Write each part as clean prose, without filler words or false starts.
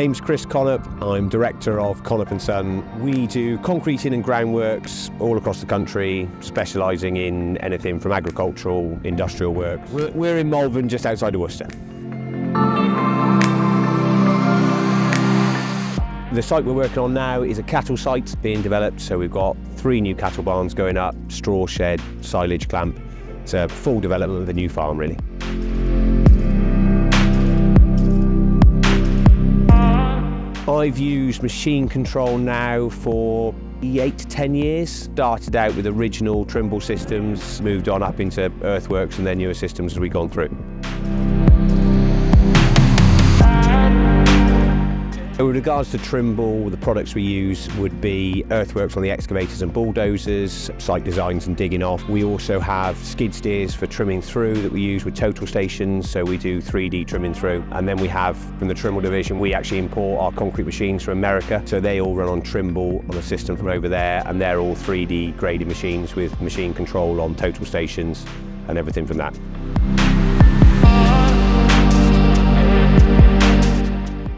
name's Chris Connop. I'm director of Connop & Son. We do concreting and groundworks all across the country, specialising in anything from agricultural, industrial work. We're in Malvern, just outside of Worcester. The site we're working on now is a cattle site being developed, so we've got 3 new cattle barns going up, straw shed, silage clamp. It's a full development of the new farm, really. I've used machine control now for 8 to 10 years. Started out with original Trimble systems, moved on up into earthworks and then newer systems as we've gone through. With regards to Trimble, the products we use would be earthworks on the excavators and bulldozers, site designs and digging off. We also have skid steers for trimming through that we use with total stations, so we do 3D trimming through. And then we have, from the Trimble division, we actually import our concrete machines from America, so they all run on Trimble on a system from over there, and they're all 3D graded machines with machine control on total stations and everything from that.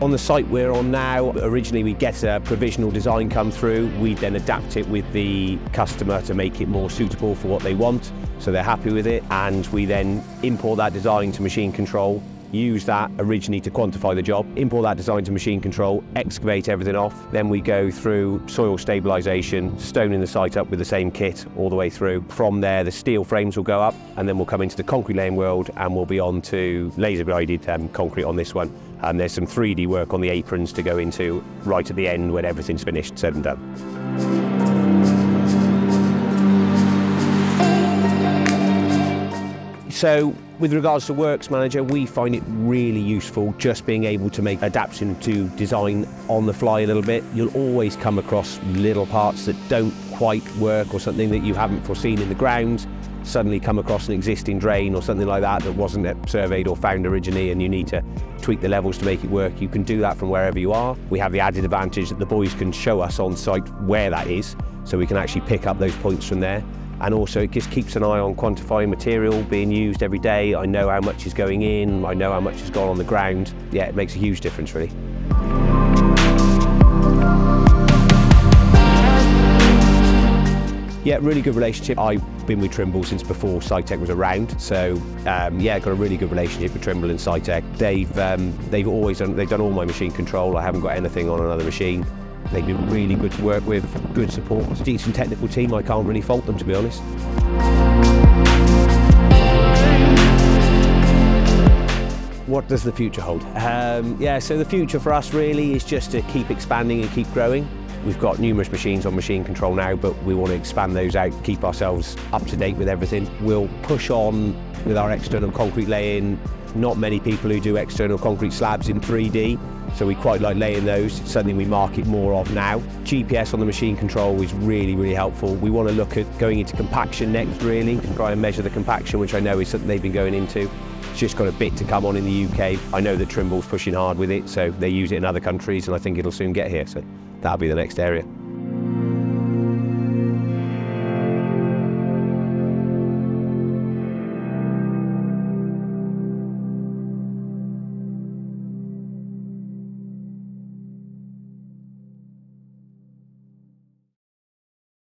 On the site we're on now, originally we get a provisional design come through. We then adapt it with the customer to make it more suitable for what they want, so they're happy with it. And we then import that design to machine control, use that originally to quantify the job, import that design to machine control, excavate everything off. Then we go through soil stabilisation, stoning the site up with the same kit all the way through. From there, the steel frames will go up, and then we'll come into the concrete laying world, and we'll be on to laser graded concrete on this one. And there's some 3D work on the aprons to go into right at the end when everything's finished, said and done. So with regards to WorksManager, we find it really useful just being able to make adaptation to design on the fly a little bit. You'll always come across little parts that don't quite work, or something that you haven't foreseen in the ground. Suddenly come across an existing drain or something like that that wasn't surveyed or found originally, and you need to tweak the levels to make it work. You can do that from wherever you are. We have the added advantage that the boys can show us on site where that is, so we can actually pick up those points from there. And also it just keeps an eye on quantifying material being used every day. I know how much is going in, I know how much has gone on the ground. Yeah, it makes a huge difference, really. Yeah, really good relationship. I've been with Trimble since before SITECH was around, so yeah, got a really good relationship with Trimble and SITECH. They've done all my machine control. I haven't got anything on another machine. They've been really good to work with, good support. It's a decent technical team. I can't really fault them, to be honest. What does the future hold? Yeah, so the future for us really is just to keep expanding and keep growing. We've got numerous machines on machine control now, but we want to expand those out, keep ourselves up to date with everything. We'll push on with our external concrete laying. Not many people who do external concrete slabs in 3D, so we quite like laying those. It's something we market more of now. GPS on the machine control is really, really helpful. We want to look at going into compaction next, really, and try and measure the compaction, which I know is something they've been going into. It's just got a bit to come on in the UK. I know that Trimble's pushing hard with it, so they use it in other countries, and I think it'll soon get here. So that'll be the next area.